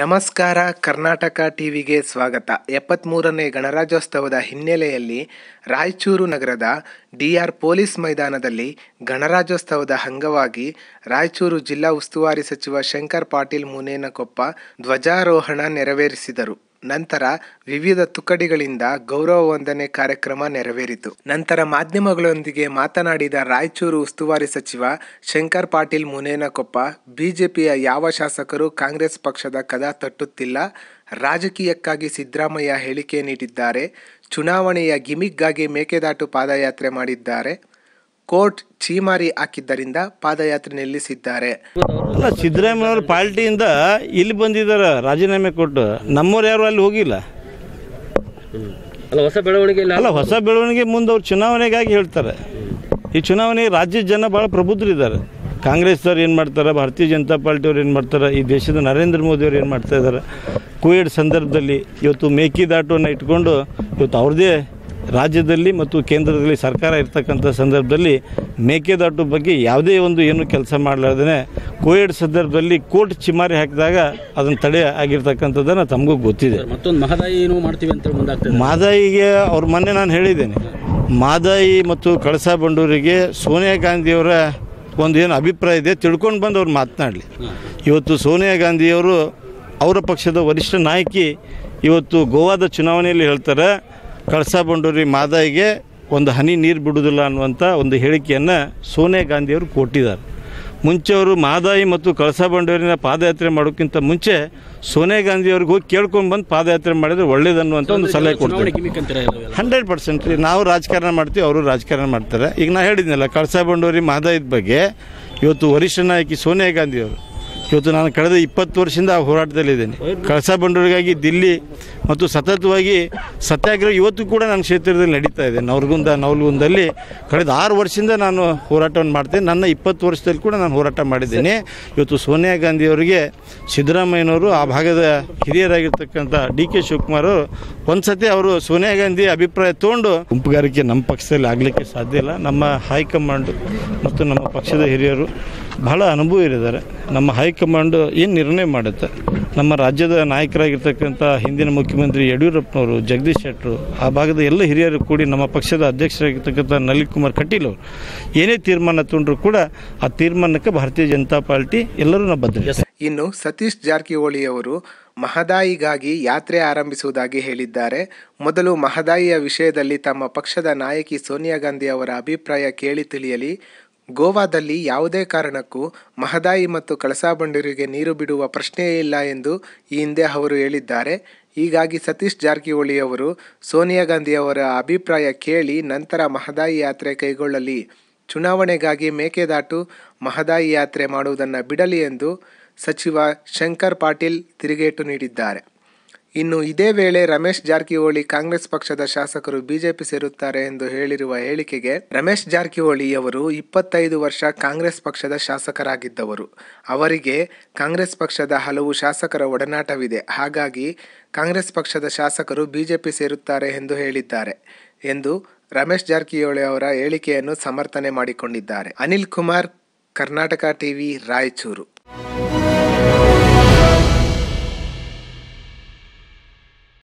ನಮಸ್ಕಾರ ಕರ್ನಾಟಕ ಟಿವಿಗೆ ಸ್ವಾಗತ 73ನೇ ಗಣರಾಜ್ಯೋತ್ಸವದ ಹಿನ್ನೆಲೆಯಲ್ಲಿ ರಾಯಚೂರು ನಗರದ ಡಿಆರ್ ಪೊಲೀಸ್ ಮೈದಾನದಲ್ಲಿ ಗಣರಾಜ್ಯೋತ್ಸವದ ಅಂಗವಾಗಿ ರಾಯಚೂರು ಜಿಲ್ಲಾ ಉಸ್ತುವಾರಿ ಸಚಿವ ಶಂಕರ್ ಪಾಟೀಲ್ ಮುನೇನಕೊಪ್ಪ ಧ್ವಜಾರೋಹಣ ನೆರವೇರಿಸಿದರು ನಂತರ ವಿವಿಧ ತುಕಡಿಗಳಿಂದ ಗೌರವ ವಂದನೆ ಕಾರ್ಯಕ್ರಮ ನೆರವೇರಿತು ನಂತರ ಮಾಧ್ಯಮಗಳೊಂದಿಗೆ ಮಾತನಾಡಿದ ರಾಯಚೂರು ಉಸ್ತುವಾರಿ ಸಚಿವ ಶಂಕರ್ ಪಾಟೀಲ್ ಮುನೇನಕೊಪ್ಪ ಬಿಜೆಪಿಯ ಯಾವ ಶಾಸಕರು ಕಾಂಗ್ರೆಸ್ ಪಕ್ಷದ ಕದ ತಟ್ಟುತ್ತಿಲ್ಲ ರಾಜಕೀಯಕ್ಕಾಗಿ ಸಿದ್ದರಾಮಯ್ಯ ಹೇಳಿಕೆ ನೀಡಿದ್ದಾರೆ ಚುನಾವಣೆಯ ಗಿಮಿಕ್ಗಾಗಿ ಮೇಕೆದಾಟು ಪಾದಯಾತ್ರೆ ಮಾಡಿದ್ದಾರೆ ಕೋರ್ಟ್ ಚೀಮಾರಿ ಹಾಕಿದ್ದರಿಂದ ಪಾದಯಾತ್ರೆ ನಿಲ್ಲಿಸಿದ್ದಾರೆ ಅಲ್ಲ ಸಿದ್ದರಾಮಯ್ಯ ಅವರ ಪಾರ್ಟಿಯಿಂದ ಇಲ್ಲಿ ಬಂದಿದ್ದಾರೆ ರಾಜೀನಾಮೆ ಕೊಟ್ಟು ನಮ್ಮವರು ಯಾರು ಅಲ್ಲಿ ಹೋಗಿಲ್ಲ ಅಲ್ಲ ಹೊಸ ಬೆಳವಣಿಗೆ ಮುಂದೆ ಅವರು ಚುನಾವಣೆಗಾಗಿ ಹೇಳ್ತಾರೆ ಈ ಚುನಾವಣೆ ರಾಜ್ಯ ಜನ ಭಾಳ ಪ್ರಬುದ್ಧರಿದ್ದಾರೆ ಕಾಂಗ್ರೆಸ್ನವ್ರು ಏನು ಮಾಡ್ತಾರೆ ಭಾರತೀಯ ಜನತಾ ಪಾರ್ಟಿಯವ್ರು ಏನು ಮಾಡ್ತಾರೆ ಈ ದೇಶದ ನರೇಂದ್ರ ಮೋದಿಯವ್ರು ಏನು ಮಾಡ್ತಾ ಇದ್ದಾರೆ ಕೋವಿಡ್ ಸಂದರ್ಭದಲ್ಲಿ ಇವತ್ತು ಮೇಕೆದಾಟುವನ್ನು ಇಟ್ಕೊಂಡು ಇವತ್ತು ಅವ್ರದ್ದೇ ರಾಜ್ಯದಲ್ಲಿ ಮತ್ತು ಕೇಂದ್ರದಲ್ಲಿ ಸರ್ಕಾರ ಇರ್ತಕ್ಕಂಥ ಸಂದರ್ಭದಲ್ಲಿ ಮೇಕೆದಾಟು ಬಗ್ಗೆ ಯಾವುದೇ ಒಂದು ಏನು ಕೆಲಸ ಮಾಡಲಾರ್ದೇ ಕೋವಿಡ್ ಸಂದರ್ಭದಲ್ಲಿ ಕೋರ್ಟ್ ಚಿಮಾರಿ ಹಾಕಿದಾಗ ಅದನ್ನು ತಡೆ ಆಗಿರ್ತಕ್ಕಂಥದ್ದನ್ನು ತಮಗೂ ಗೊತ್ತಿದೆ ಮತ್ತೊಂದು ಮಹದಾಯಿ ಏನು ಮಾಡ್ತೀವಿ ಅಂತ ಮುಂದಾಗ್ತದೆ ಮಹದಾಯಿಗೆ ಅವ್ರ ಮೊನ್ನೆ ನಾನು ಹೇಳಿದ್ದೇನೆ ಮದಾಯಿ ಮತ್ತು ಕಳಸಾ ಬಂಡೂರಿಗೆ ಸೋನಿಯಾ ಗಾಂಧಿಯವರ ಒಂದು ಏನು ಅಭಿಪ್ರಾಯ ಇದೆ ತಿಳ್ಕೊಂಡು ಬಂದು ಅವ್ರು ಮಾತನಾಡಲಿ ಇವತ್ತು ಸೋನಿಯಾ ಗಾಂಧಿಯವರು ಅವರ ಪಕ್ಷದ ವರಿಷ್ಠ ನಾಯಕಿ ಇವತ್ತು ಗೋವಾದ ಚುನಾವಣೆಯಲ್ಲಿ ಹೇಳ್ತಾರೆ ಕಳಸಾ ಬಂಡೂರಿ ಮಾದಾಯಿಗೆ ಒಂದು ಹನಿ ನೀರು ಬಿಡುವುದಿಲ್ಲ ಅನ್ನುವಂಥ ಒಂದು ಹೇಳಿಕೆಯನ್ನು ಸೋನಿಯಾ ಗಾಂಧಿಯವರು ಕೊಟ್ಟಿದ್ದಾರೆ ಮುಂಚೆ ಅವರು ಮಾದಾಯಿ ಮತ್ತು ಕಳಸಾ ಬಂಡೂರಿನ ಪಾದಯಾತ್ರೆ ಮಾಡೋಕ್ಕಿಂತ ಮುಂಚೆ ಸೋನಿಯಾ ಗಾಂಧಿಯವ್ರಿಗೆ ಹೋಗಿ ಕೇಳ್ಕೊಂಡು ಬಂದು ಪಾದಯಾತ್ರೆ ಮಾಡಿದರೆ ಒಳ್ಳೇದನ್ನುವಂಥ ಒಂದು ಸಲಹೆ ಕೊಡ್ತಾರೆ 100% ರೀ ನಾವು ರಾಜಕಾರಣ ಮಾಡ್ತೀವಿ ಅವರು ರಾಜಕಾರಣ ಮಾಡ್ತಾರೆ ಈಗ ನಾನು ಹೇಳಿದ್ನಲ್ಲ ಕಳಸಾ ಬಂಡೂರಿ ಮಾದಾಯಿದ ಬಗ್ಗೆ ಇವತ್ತು ವರಿಷ್ಠ ನಾಯಕಿ ಸೋನಿಯಾ ಗಾಂಧಿಯವರು ಇವತ್ತು ನಾನು ಕಳೆದ 20 ವರ್ಷದಿಂದ ಆ ಹೋರಾಟದಲ್ಲಿದ್ದೇನೆ ಕಳಸಾ ಬಂಡೂರಿಗಾಗಿ ದಿಲ್ಲಿ ಮತ್ತು ಸತತವಾಗಿ ಸತ್ಯಾಗ್ರಹ ಇವತ್ತು ಕೂಡ ನನ್ನ ಕ್ಷೇತ್ರದಲ್ಲಿ ನಡೀತಾ ಇದೆ ನವಲಗುಂದಲ್ಲಿ ಕಳೆದ 6 ವರ್ಷದಿಂದ ನಾನು ಹೋರಾಟವನ್ನು ಮಾಡ್ತೇನೆ ನನ್ನ 20 ವರ್ಷದಲ್ಲಿ ಕೂಡ ನಾನು ಹೋರಾಟ ಮಾಡಿದ್ದೇನೆ ಇವತ್ತು ಸೋನಿಯಾ ಗಾಂಧಿಯವರಿಗೆ ಸಿದ್ದರಾಮಯ್ಯನವರು ಆ ಭಾಗದ ಹಿರಿಯರಾಗಿರ್ತಕ್ಕಂಥ ಡಿ ಕೆ ಶಿವಕುಮಾರ್ ಅವರು ಒಂದು ಸತಿ ಅವರು ಸೋನಿಯಾ ಗಾಂಧಿ ಅಭಿಪ್ರಾಯ ತೊಗೊಂಡು ಗುಂಪುಗಾರಿಕೆ ನಮ್ಮ ಪಕ್ಷದಲ್ಲಿ ಆಗಲಿಕ್ಕೆ ಸಾಧ್ಯ ಇಲ್ಲ ನಮ್ಮ ಹೈಕಮಾಂಡ್ ಮತ್ತು ನಮ್ಮ ಪಕ್ಷದ ಹಿರಿಯರು ಬಹಳ ಅನುಭವ ಇರಿದ್ದಾರೆ ನಮ್ಮ ಹೈಕಮಾಂಡ್ ಏನು ನಿರ್ಣಯ ಮಾಡುತ್ತೆ ನಮ್ಮ ರಾಜ್ಯದ ನಾಯಕರಾಗಿರ್ತಕ್ಕಂಥ ಹಿಂದಿನ ಮುಖ್ಯಮಂತ್ರಿ ಯಡಿಯೂರಪ್ಪನವರು ಜಗದೀಶ್ ಶೆಟ್ಟರು ಆ ಭಾಗದ ಎಲ್ಲ ಹಿರಿಯರು ಕೂಡಿ ನಮ್ಮ ಪಕ್ಷದ ಅಧ್ಯಕ್ಷರಾಗಿರ್ತಕ್ಕಂಥ ನಲಿನ್ ಕುಮಾರ್ ಕಟೀಲ್ ಅವರು ಏನೇ ತೀರ್ಮಾನ ತೊಗೊಂಡ್ರು ಕೂಡ ಆ ತೀರ್ಮಾನಕ್ಕೆ ಭಾರತೀಯ ಜನತಾ ಪಾರ್ಟಿ ಎಲ್ಲರೂ ನಾವು ಬದ್ಧ ಇನ್ನು ಸತೀಶ್ ಜಾರಕಿಹೊಳಿ ಅವರು ಮಹದಾಯಿಗಾಗಿ ಯಾತ್ರೆ ಆರಂಭಿಸುವುದಾಗಿ ಹೇಳಿದ್ದಾರೆ ಮೊದಲು ಮಹದಾಯಿಯ ವಿಷಯದಲ್ಲಿ ತಮ್ಮ ಪಕ್ಷದ ನಾಯಕಿ ಸೋನಿಯಾ ಗಾಂಧಿ ಅವರ ಅಭಿಪ್ರಾಯ ಕೇಳಿ ತಿಳಿಯಲಿ ಗೋವಾದಲ್ಲಿ ಯಾವುದೇ ಕಾರಣಕ್ಕೂ ಮಹದಾಯಿ ಮತ್ತು ಕಳಸಾ ಬಂಡೂರಿಗೆ ನೀರು ಬಿಡುವ ಪ್ರಶ್ನೆಯೇ ಇಲ್ಲ ಎಂದು ಈ ಹಿಂದೆ ಅವರು ಹೇಳಿದ್ದಾರೆ ಹೀಗಾಗಿ ಸತೀಶ್ ಜಾರಕಿಹೊಳಿ ಅವರು ಸೋನಿಯಾ ಗಾಂಧಿ ಅವರ ಅಭಿಪ್ರಾಯ ಕೇಳಿ ನಂತರ ಮಹದಾಯಿ ಯಾತ್ರೆ ಕೈಗೊಳ್ಳಲಿ ಚುನಾವಣೆಗಾಗಿ ಮೇಕೆದಾಟು ಮಹದಾಯಿ ಯಾತ್ರೆ ಮಾಡುವುದನ್ನು ಬಿಡಲಿ ಎಂದು ಸಚಿವ ಶಂಕರ್ ಪಾಟೀಲ್ ತಿರುಗೇಟು ನೀಡಿದ್ದಾರೆ ಇನ್ನು ಇದೇ ವೇಳೆ ರಮೇಶ್ ಜಾರಕಿಹೊಳಿ ಕಾಂಗ್ರೆಸ್ ಪಕ್ಷದ ಶಾಸಕರು ಬಿಜೆಪಿ ಸೇರುತ್ತಾರೆ ಎಂದು ಹೇಳಿರುವ ಹೇಳಿಕೆಗೆ ರಮೇಶ್ ಜಾರಕಿಹೊಳಿ ಅವರು 25 ವರ್ಷ ಕಾಂಗ್ರೆಸ್ ಪಕ್ಷದ ಶಾಸಕರಾಗಿದ್ದವರು ಅವರಿಗೆ ಕಾಂಗ್ರೆಸ್ ಪಕ್ಷದ ಹಲವು ಶಾಸಕರ ಒಡನಾಟವಿದೆ ಹಾಗಾಗಿ ಕಾಂಗ್ರೆಸ್ ಪಕ್ಷದ ಶಾಸಕರು ಬಿಜೆಪಿ ಸೇರುತ್ತಾರೆ ಎಂದು ಹೇಳಿದ್ದಾರೆ ಎಂದು ರಮೇಶ್ ಜಾರಕಿಹೊಳಿ ಅವರ ಹೇಳಿಕೆಯನ್ನು ಸಮರ್ಥನೆ ಮಾಡಿಕೊಂಡಿದ್ದಾರೆ ಅನಿಲ್ ಕುಮಾರ್ ಕರ್ನಾಟಕ ಟಿವಿ ರಾಯಚೂರು